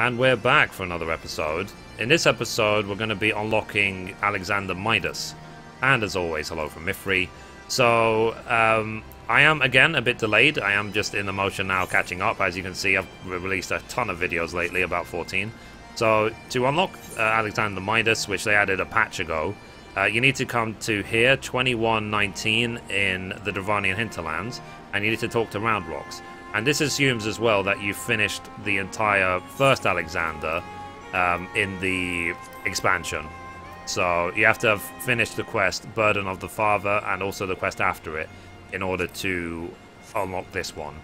And we're back for another episode. In this episode, we're going to be unlocking Alexander Midas. And as always, hello from Mithrie. So, I am, again, a bit delayed. I am just in the motion now catching up. As you can see, I've released a ton of videos lately, about 14. So, to unlock Alexander Midas, which they added a patch ago, you need to come to here, 2119, in the Dravanian Hinterlands, and you need to talk to Roundrox. And this assumes as well that you finished the entire first Alexander in the expansion. So you have to have finished the quest Burden of the Father and also the quest after it in order to unlock this one.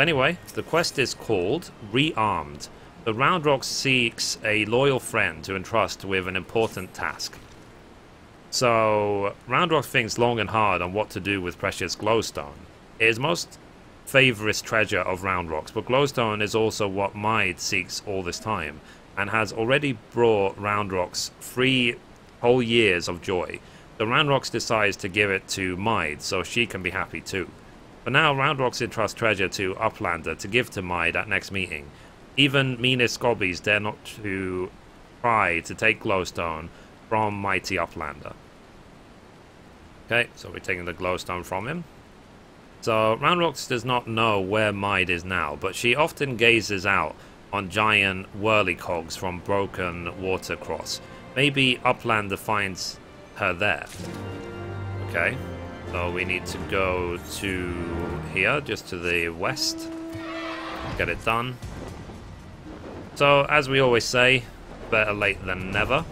Anyway, the quest is called Rearmed. The Roundrox seeks a loyal friend to entrust with an important task. So Roundrox thinks long and hard on what to do with precious Glowstone. It is most favorite treasure of Roundrox, but Glowstone is also what Mide seeks all this time, and has already brought Roundrox 3 whole years of joy. The Roundrox decides to give it to Mide so she can be happy too. But now Roundrox entrusts treasure to Uplander to give to Mide at next meeting. Even meanest Scobbies dare not to try to take Glowstone from mighty Uplander. Okay, so we're taking the Glowstone from him. So Roundrox does not know where Mide is now, but she often gazes out on giant whirlycogs from broken Watercross. Maybe Uplander finds her there. Okay, so we need to go to here, just to the west. Get it done. So as we always say, better late than never.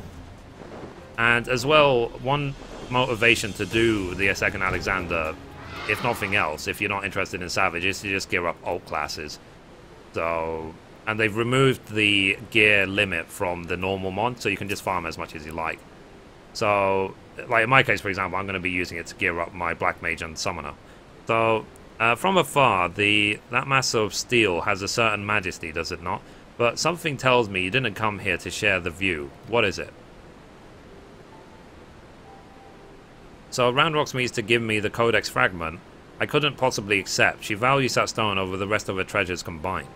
And as well, one motivation to do the second Alexander, if nothing else, if you're not interested in Savage, is to just gear up alt classes. So, and they've removed the gear limit from the normal mod, so you can just farm as much as you like. So, like in my case, for example, I'm going to be using it to gear up my Black Mage and Summoner. So, from afar, that mass of steel has a certain majesty, does it not? But something tells me you didn't come here to share the view. What is it? So Roundrox means to give me the Codex Fragment. I couldn't possibly accept. She values that stone over the rest of her treasures combined.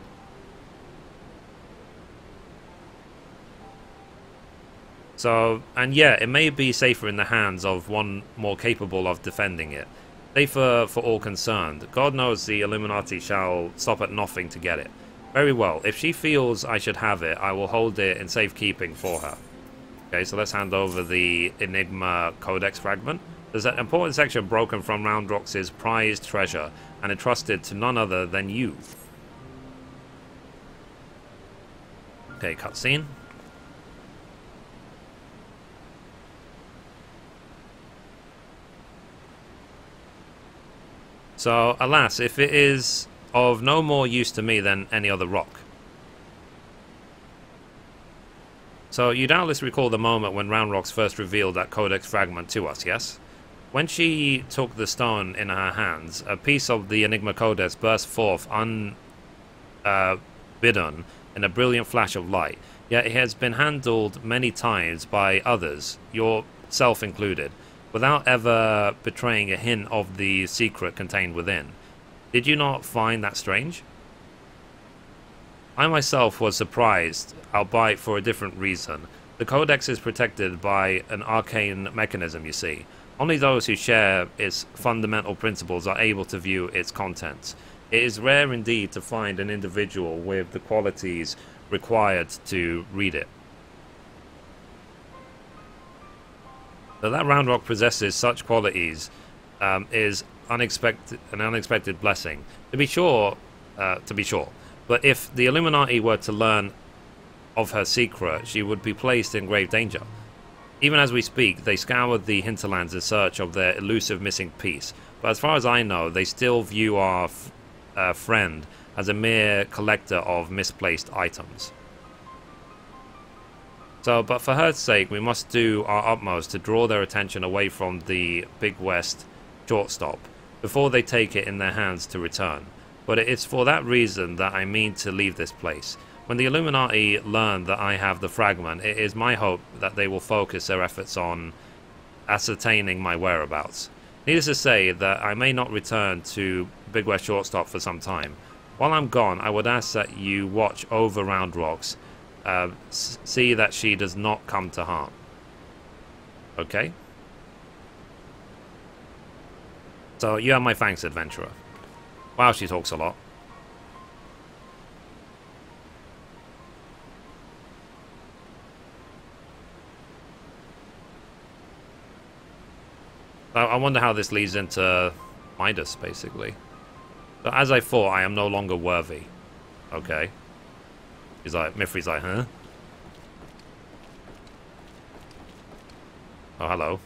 So, and yeah, it may be safer in the hands of one more capable of defending it. Safer for all concerned. God knows the Illuminati shall stop at nothing to get it. Very well, if she feels I should have it, I will hold it in safekeeping for her. Okay, so let's hand over the Enigma Codex Fragment. There's an important section broken from Roundrox's prized treasure and entrusted to none other than you. Okay, cutscene. So, alas, if it is of no more use to me than any other rock. So, you doubtless recall the moment when Roundrox first revealed that Codex Fragment to us, yes? When she took the stone in her hands, a piece of the Enigma Codex burst forth unbidden in a brilliant flash of light, yet it has been handled many times by others, yourself included, without ever betraying a hint of the secret contained within. Did you not find that strange? I myself was surprised, albeit for a different reason. The Codex is protected by an arcane mechanism, you see. Only those who share its fundamental principles are able to view its contents. It is rare indeed to find an individual with the qualities required to read it. That Roundrox possesses such qualities is an unexpected blessing. To be sure. But if the Illuminati were to learn of her secret, she would be placed in grave danger. Even as we speak, they scoured the hinterlands in search of their elusive missing piece. But as far as I know, they still view our friend as a mere collector of misplaced items. So, but for her sake, we must do our utmost to draw their attention away from the Big West shortstop before they take it in their hands to return. But it is for that reason that I mean to leave this place. When the Illuminati learn that I have the fragment, it is my hope that they will focus their efforts on ascertaining my whereabouts. Needless to say that I may not return to Big West shortstop for some time. While I'm gone, I would ask that you watch over Roundrox see that she does not come to harm. Okay? So you have my thanks, adventurer. Wow, she talks a lot. I wonder how this leads into Midas, basically. So as I thought, I am no longer worthy. Okay. He's like, Mithrie's like, huh? Oh, hello.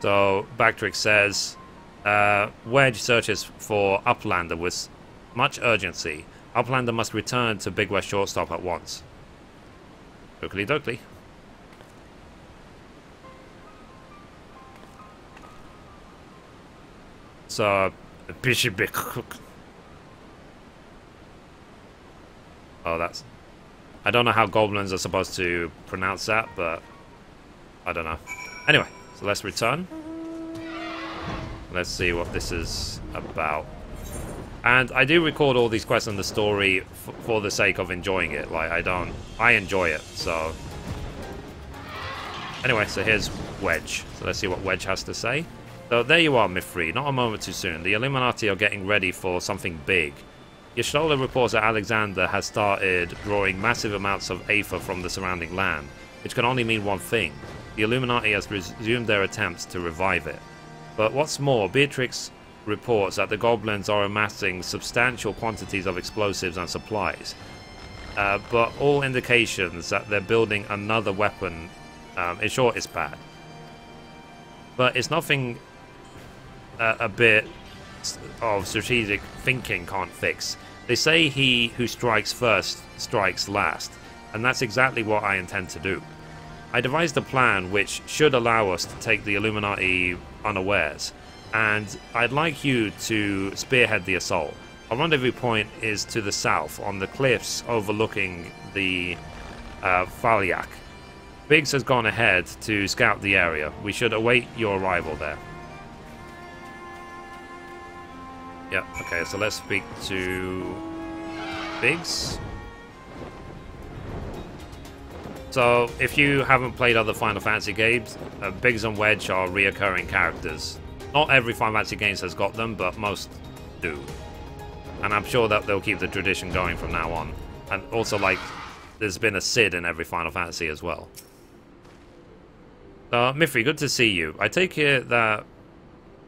So, Beatrix says, Wedge searches for Uplander with much urgency. Uplander must return to Big West shortstop at once. Oakley dokley. So, Bishop. Oh, that's... I don't know how goblins are supposed to pronounce that, but... I don't know. Anyway, so let's return. Let's see what this is about. And I do record all these quests in the story for the sake of enjoying it. Like, I don't... I enjoy it, so... Anyway, so here's Wedge. So let's see what Wedge has to say. So there you are, Mithrie. Not a moment too soon. The Illuminati are getting ready for something big. Y'shtola reports that Alexander has started drawing massive amounts of aether from the surrounding land, which can only mean one thing. The Illuminati has resumed their attempts to revive it. But what's more, Beatrix reports that the goblins are amassing substantial quantities of explosives and supplies. But all indications that they're building another weapon, in short, is bad. But it's nothing... a bit of strategic thinking can't fix. They say he who strikes first strikes last, and that's exactly what I intend to do. I devised a plan which should allow us to take the Illuminati unawares, and I'd like you to spearhead the assault. Our rendezvous point is to the south, on the cliffs overlooking the Faliak. Biggs has gone ahead to scout the area. We should await your arrival there. Yep, okay, so let's speak to Biggs. So, if you haven't played other Final Fantasy games, Biggs and Wedge are reoccurring characters. Not every Final Fantasy games has got them, but most do. And I'm sure that they'll keep the tradition going from now on. And also, like, there's been a Cid in every Final Fantasy as well. Mithrie, good to see you. I take it that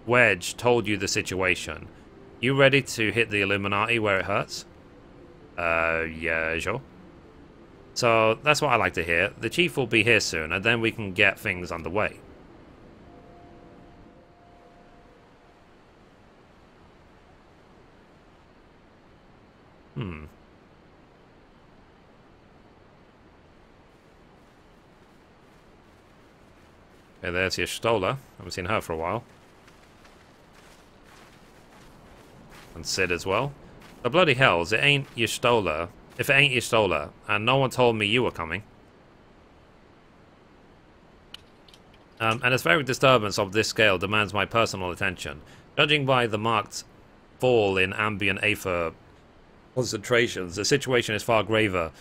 Wedge told you the situation. You ready to hit the Illuminati where it hurts? Yeah, sure. So, that's what I like to hear. The chief will be here soon, and then we can get things underway. Okay, there's Y'shtola. Haven't seen her for a while. And Cid as well. The bloody hells, it ain't Y'shtola. If it ain't Y'shtola, and no one told me you were coming. And its very disturbance of this scale demands my personal attention. Judging by the marked fall in ambient aether concentrations, the situation is far graver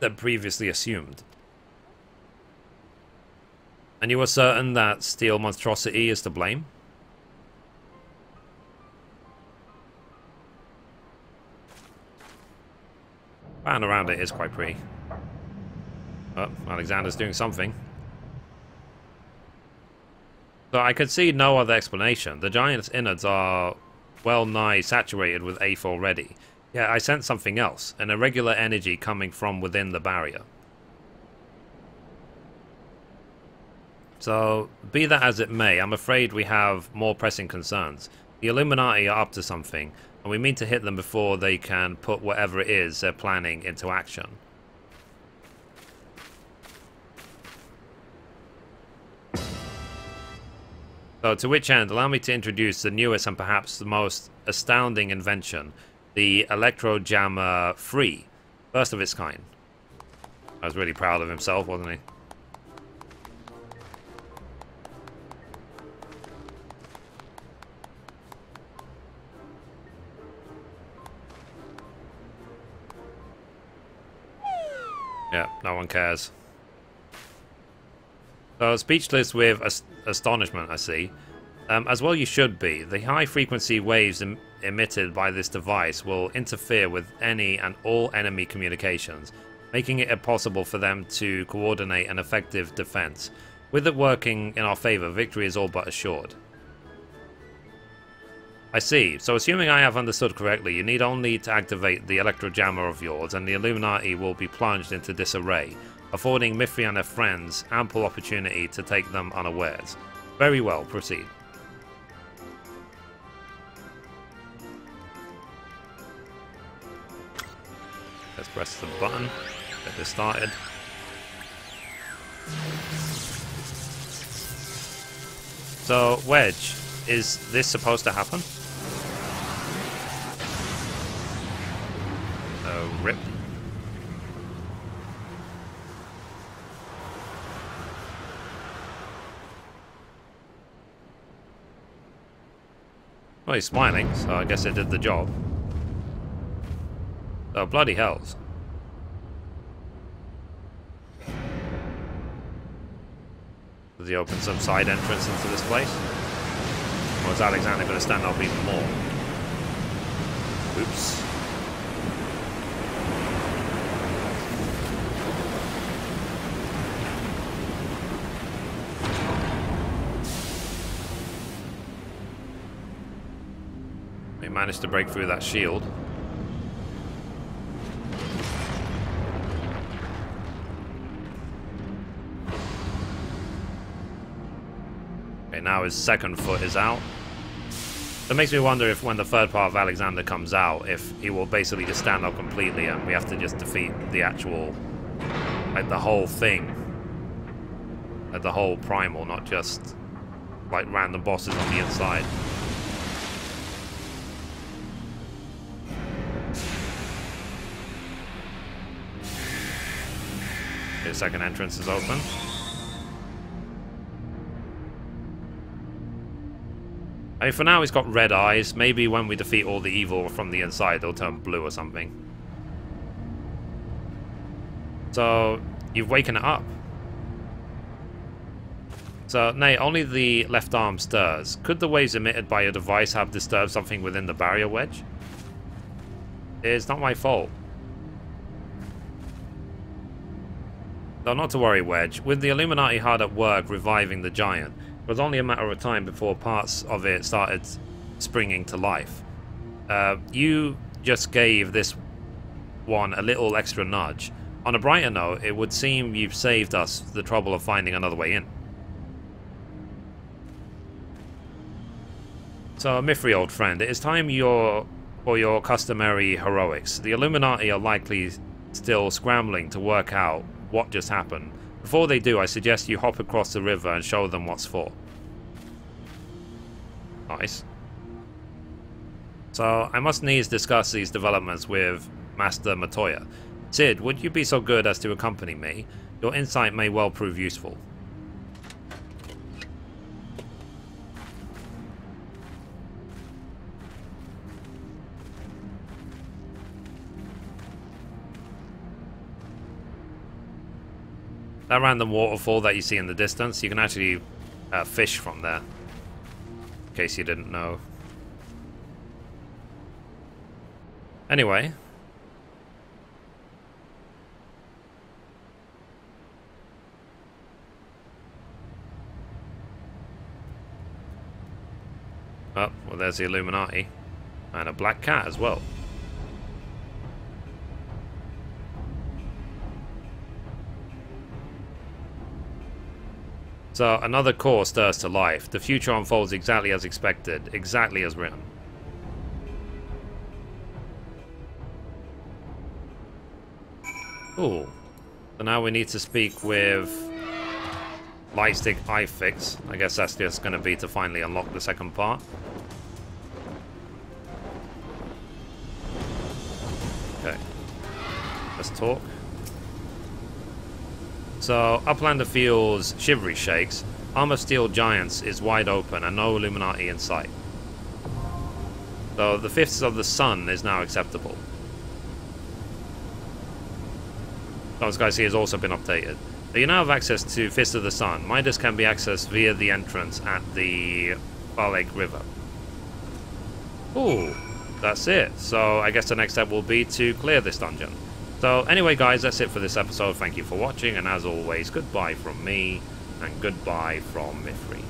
than previously assumed. And you are certain that steel monstrosity is to blame? And around it is quite pretty. Oh, Alexander's doing something. So I could see no other explanation. The giant's innards are well nigh saturated with aether already. Yet I sense something else, an irregular energy coming from within the barrier. So, be that as it may, I'm afraid we have more pressing concerns. The Illuminati are up to something, and we mean to hit them before they can put whatever it is they're planning into action. So, to which end, allow me to introduce the newest and perhaps the most astounding invention, the Electro Jammer 3, first of its kind. I was really proud of himself, wasn't he? Yeah, no one cares. So speechless with astonishment, I see. As well you should be. The high-frequency waves emitted by this device will interfere with any and all enemy communications, making it impossible for them to coordinate an effective defense. With it working in our favor, victory is all but assured. I see. So assuming I have understood correctly, you need only to activate the Electro Jammer of yours and the Illuminati will be plunged into disarray, affording Mithrie and her friends ample opportunity to take them unawares. Very well, proceed. Let's press the button, get this started. So, Wedge, is this supposed to happen? Rip. Well, he's smiling, so I guess it did the job. Oh, bloody hells. Does he open some side entrance into this place? Or is Alexander going to stand up even more? Oops. He managed to break through that shield. Now his second foot is out. That makes me wonder if when the third part of Alexander comes out, if he will basically just stand up completely and we have to just defeat the actual, like the whole thing. Like the whole primal, not just like random bosses on the inside. His second entrance is open. I mean, for now he's got red eyes. Maybe when we defeat all the evil from the inside, they'll turn blue or something. So, you've waken it up. So, nay, only the left arm stirs. Could the waves emitted by your device have disturbed something within the barrier, Wedge? It's not my fault. Though, not to worry, Wedge. With the Illuminati hard at work reviving the giant, it was only a matter of time before parts of it started springing to life. You just gave this one a little extra nudge. On a brighter note, it would seem you've saved us the trouble of finding another way in. So, Mithrie, old friend, it is time for your customary heroics. The Illuminati are likely still scrambling to work out what just happened. Before they do, I suggest you hop across the river and show them what's for. Nice. So, I must needs discuss these developments with Master Matoya. Cid, would you be so good as to accompany me? Your insight may well prove useful. That random waterfall that you see in the distance, you can actually fish from there, in case you didn't know. Anyway. Oh, well there's the Illuminati. And a black cat as well. So, another core stirs to life. The future unfolds exactly as expected, exactly as written. Ooh. So now we need to speak with Lightstick Ifix. I guess that's just going to be to finally unlock the second part. Okay. Let's talk. So, Uplander feels shivery shakes. Arm of Steel Giants is wide open and no Illuminati in sight. So, the Fists of the Sun is now acceptable. Oh, this guy's has also been updated. So you now have access to Fists of the Sun. Midas can be accessed via the entrance at the Far Lake River. Ooh, that's it. So I guess the next step will be to clear this dungeon. So anyway, guys, that's it for this episode. Thank you for watching, and as always, goodbye from me, and goodbye from Mithrie.